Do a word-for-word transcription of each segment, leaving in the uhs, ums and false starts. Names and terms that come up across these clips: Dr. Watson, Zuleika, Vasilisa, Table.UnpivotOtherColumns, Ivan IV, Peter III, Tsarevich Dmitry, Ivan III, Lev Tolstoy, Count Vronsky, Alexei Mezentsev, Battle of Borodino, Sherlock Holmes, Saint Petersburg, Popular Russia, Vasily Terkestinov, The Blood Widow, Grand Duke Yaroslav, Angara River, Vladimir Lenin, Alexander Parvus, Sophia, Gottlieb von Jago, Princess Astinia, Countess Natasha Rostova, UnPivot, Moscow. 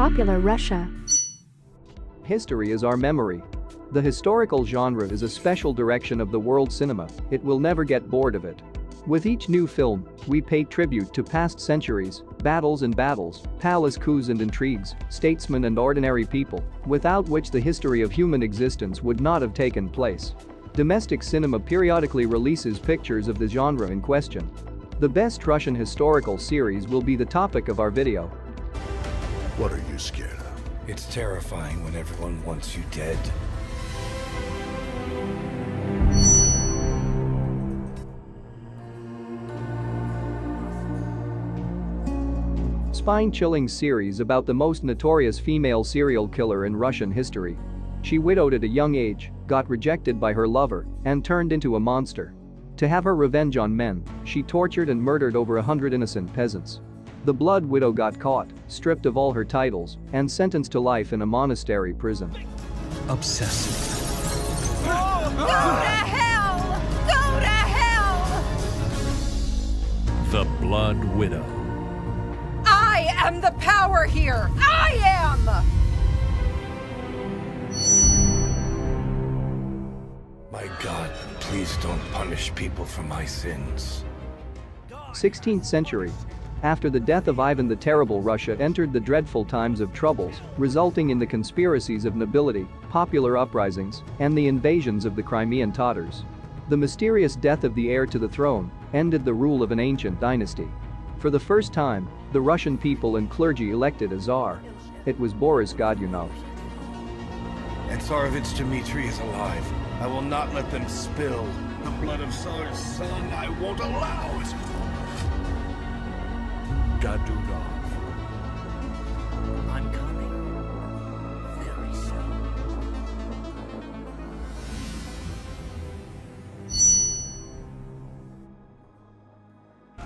Popular Russia. History is our memory. The historical genre is a special direction of the world cinema. It will never get bored of it. With each new film, we pay tribute to past centuries, battles and battles, palace coups and intrigues, statesmen and ordinary people, without which the history of human existence would not have taken place. Domestic cinema periodically releases pictures of the genre in question. The best Russian historical series will be the topic of our video. What are you scared of? It's terrifying when everyone wants you dead. Spine-chilling series about the most notorious female serial killer in Russian history. She widowed at a young age, got rejected by her lover, and turned into a monster. To have her revenge on men, she tortured and murdered over a hundred innocent peasants. The Blood Widow got caught, stripped of all her titles, and sentenced to life in a monastery prison. Obsessive. Go to hell! Go to hell! The Blood Widow. I am the power here! I am! My God, please don't punish people for my sins. sixteenth century. After the death of Ivan the Terrible, Russia entered the dreadful times of troubles, resulting in the conspiracies of nobility, popular uprisings, and the invasions of the Crimean Tatars. The mysterious death of the heir to the throne ended the rule of an ancient dynasty. For the first time, the Russian people and clergy elected a czar. It was Boris Godunov. And Tsarevich Dmitry is alive. I will not let them spill the blood of Tsar's son. I won't allow it. Godunov. I'm coming. Very soon.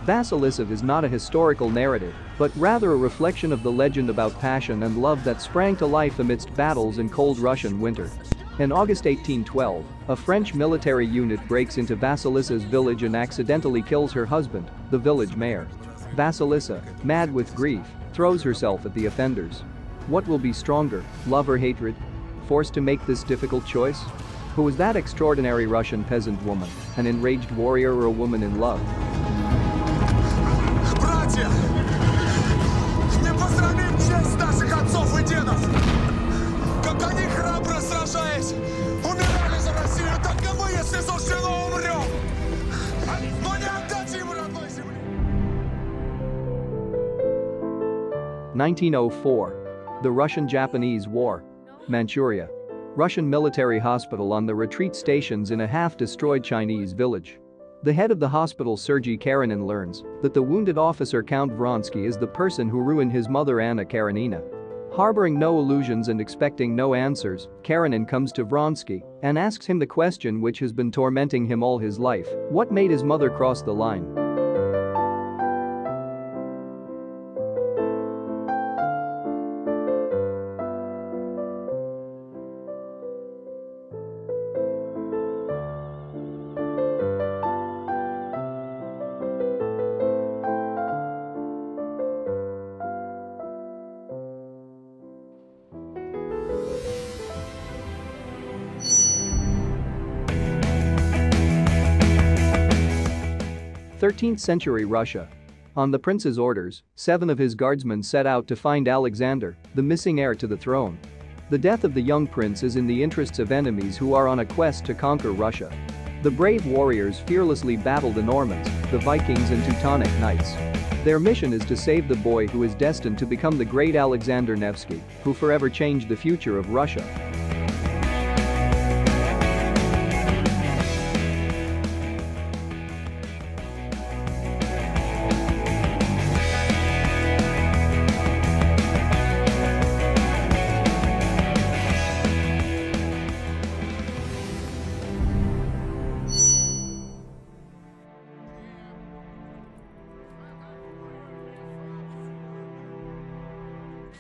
Vasilisa is not a historical narrative, but rather a reflection of the legend about passion and love that sprang to life amidst battles in cold Russian winter. In August eighteen twelve, a French military unit breaks into Vasilisa's village and accidentally kills her husband, the village mayor. Vasilisa, mad with grief, throws herself at the offenders. What will be stronger, love or hatred? Forced to make this difficult choice? Who was that extraordinary Russian peasant woman, an enraged warrior or a woman in love? nineteen oh four. The Russian-Japanese War. Manchuria. Russian military hospital on the retreat stations in a half-destroyed Chinese village. The head of the hospital, Sergei Karenin, learns that the wounded officer Count Vronsky is the person who ruined his mother Anna Karenina. Harboring no illusions and expecting no answers, Karenin comes to Vronsky and asks him the question which has been tormenting him all his life: what made his mother cross the line? thirteenth century Russia. On the prince's orders, seven of his guardsmen set out to find Alexander, the missing heir to the throne. The death of the young prince is in the interests of enemies who are on a quest to conquer Russia. The brave warriors fearlessly battle the Normans, the Vikings and Teutonic Knights. Their mission is to save the boy who is destined to become the great Alexander Nevsky, who forever changed the future of Russia.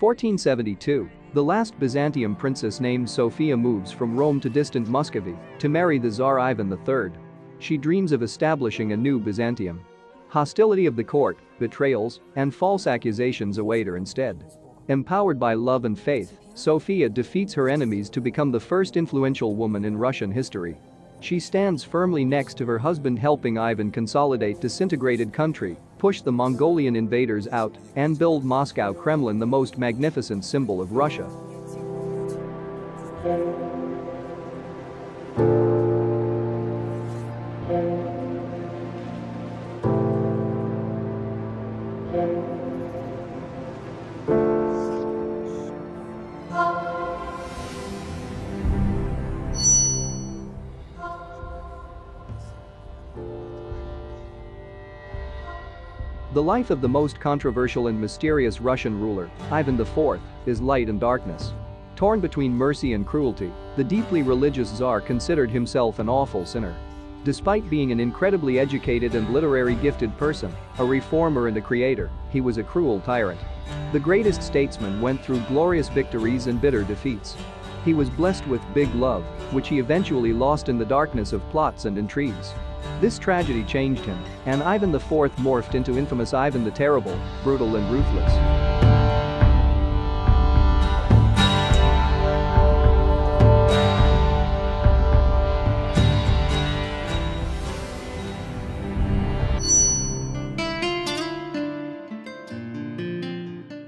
fourteen seventy-two, the last Byzantium princess named Sophia moves from Rome to distant Muscovy to marry the Tsar Ivan the third. She dreams of establishing a new Byzantium. Hostility of the court, betrayals, and false accusations await her instead. Empowered by love and faith, Sophia defeats her enemies to become the first influential woman in Russian history. She stands firmly next to her husband, helping Ivan consolidate disintegrated country, push the Mongolian invaders out, and build Moscow Kremlin, the most magnificent symbol of Russia. The life of the most controversial and mysterious Russian ruler, Ivan the fourth, is light and darkness. Torn between mercy and cruelty, the deeply religious Tsar considered himself an awful sinner. Despite being an incredibly educated and literary gifted person, a reformer and a creator, he was a cruel tyrant. The greatest statesman went through glorious victories and bitter defeats. He was blessed with big love, which he eventually lost in the darkness of plots and intrigues. This tragedy changed him, and Ivan the fourth morphed into infamous Ivan the Terrible, brutal and ruthless.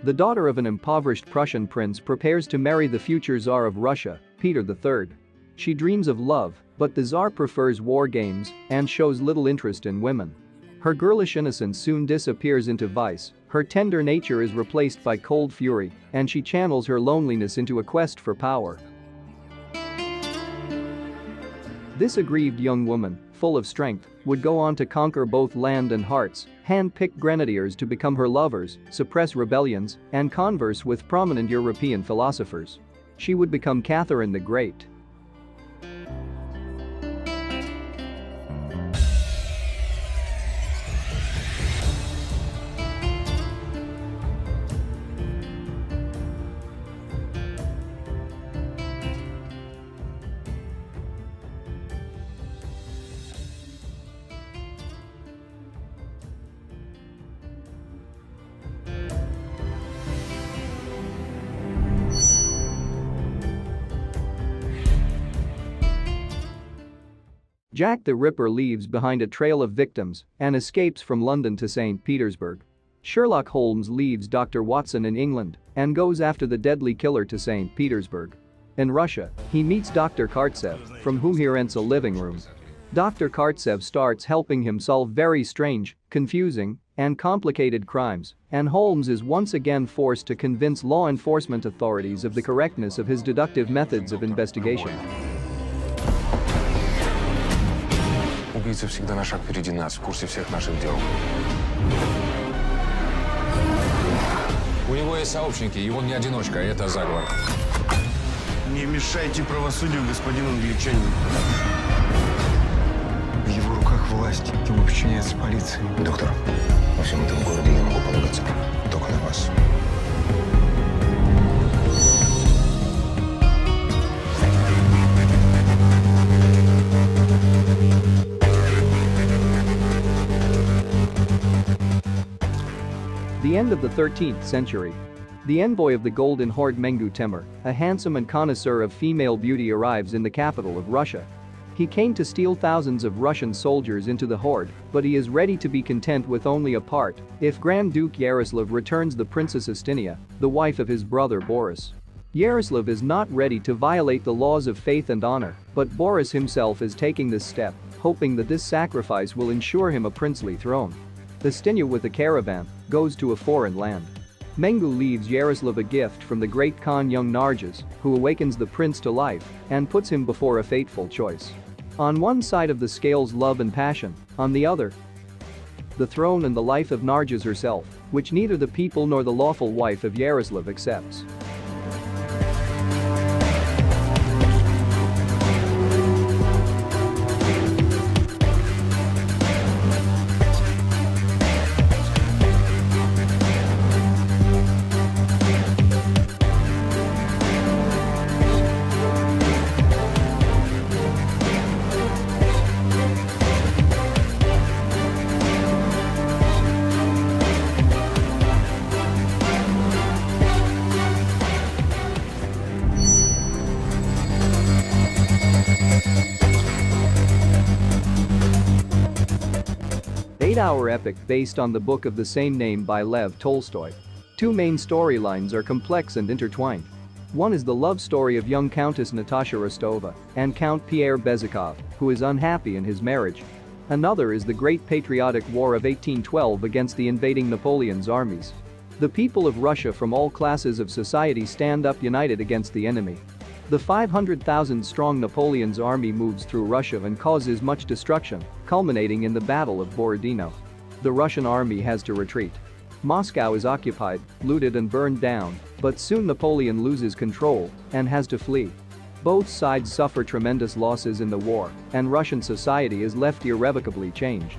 The daughter of an impoverished Prussian prince prepares to marry the future Tsar of Russia, Peter the third. She dreams of love, but the Tsar prefers war games and shows little interest in women. Her girlish innocence soon disappears into vice, her tender nature is replaced by cold fury, and she channels her loneliness into a quest for power. This aggrieved young woman, full of strength, would go on to conquer both land and hearts, hand-picked grenadiers to become her lovers, suppress rebellions, and converse with prominent European philosophers. She would become Catherine the Great. Jack the Ripper leaves behind a trail of victims and escapes from London to Saint Petersburg. Sherlock Holmes leaves Doctor Watson in England and goes after the deadly killer to Saint Petersburg. In Russia, he meets Doctor Kartsev, from whom he rents a living room. Doctor Kartsev starts helping him solve very strange, confusing, and complicated crimes, and Holmes is once again forced to convince law enforcement authorities of the correctness of his deductive methods of investigation. Убийца всегда на шаг впереди нас, в курсе всех наших дел. У него есть сообщники, и он не одиночка, это заговор. Не мешайте правосудию, господин англичанин. В его руках власть, ему подчиняется полиция. Доктор, во всем этом городе я могу полагаться только на вас. The end of the thirteenth century. The envoy of the Golden Horde, Mengu Temur, a handsome and connoisseur of female beauty, arrives in the capital of Russia. He came to steal thousands of Russian soldiers into the horde, but he is ready to be content with only a part if Grand Duke Yaroslav returns the Princess Astinia, the wife of his brother Boris. Yaroslav is not ready to violate the laws of faith and honor, but Boris himself is taking this step, hoping that this sacrifice will ensure him a princely throne. Astinia, with a caravan, goes to a foreign land. Mengu leaves Yaroslav a gift from the great Khan, young Narjas, who awakens the prince to life and puts him before a fateful choice. On one side of the scales, love and passion, on the other, the throne and the life of Narjas herself, which neither the people nor the lawful wife of Yaroslav accepts. eight-hour epic based on the book of the same name by Lev Tolstoy. Two main storylines are complex and intertwined. One is the love story of young Countess Natasha Rostova and Count Pierre Bezikov, who is unhappy in his marriage. Another is the Great Patriotic War of eighteen twelve against the invading Napoleon's armies. The people of Russia from all classes of society stand up united against the enemy. The five hundred thousand strong Napoleon's army moves through Russia and causes much destruction, culminating in the Battle of Borodino. The Russian army has to retreat. Moscow is occupied, looted and burned down, but soon Napoleon loses control and has to flee. Both sides suffer tremendous losses in the war, and Russian society is left irrevocably changed.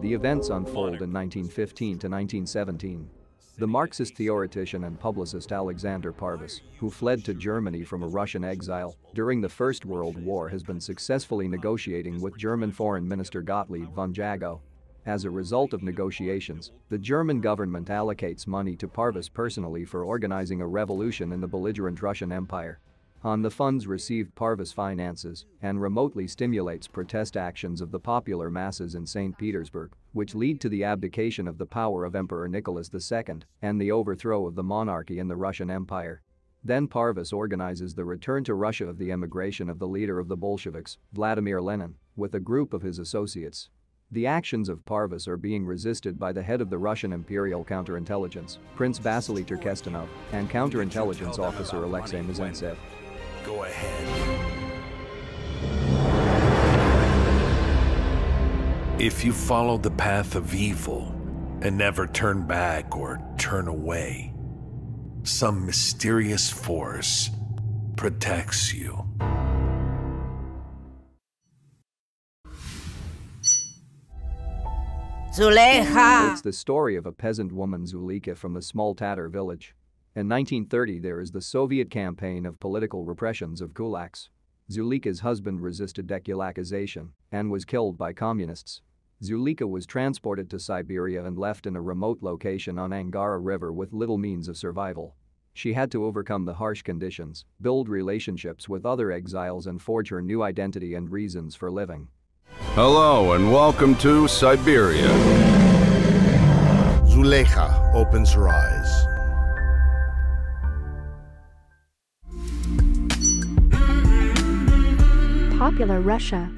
The events unfold in nineteen fifteen to nineteen seventeen. The Marxist theoretician and publicist Alexander Parvus, who fled to Germany from a Russian exile during the First World War, has been successfully negotiating with German Foreign Minister Gottlieb von Jago. As a result of negotiations, the German government allocates money to Parvus personally for organizing a revolution in the belligerent Russian Empire. On the funds received, Parvus finances and remotely stimulates protest actions of the popular masses in Saint Petersburg, which lead to the abdication of the power of Emperor Nicholas the Second and the overthrow of the monarchy in the Russian Empire. Then Parvus organizes the return to Russia of the emigration of the leader of the Bolsheviks, Vladimir Lenin, with a group of his associates. The actions of Parvus are being resisted by the head of the Russian Imperial Counterintelligence, Prince Vasily Terkestinov, and counterintelligence officer Alexei Mezentsev. Go ahead. If you follow the path of evil and never turn back or turn away, some mysterious force protects you. Zuleika. It's the story of a peasant woman, Zuleika, from a small Tatar village. In nineteen thirty, there is the Soviet campaign of political repressions of kulaks. Zuleika's husband resisted dekulakization and was killed by communists. Zuleika was transported to Siberia and left in a remote location on Angara River with little means of survival. She had to overcome the harsh conditions, build relationships with other exiles, and forge her new identity and reasons for living. Hello and welcome to Siberia. Zuleika opens her eyes. Popular Russia.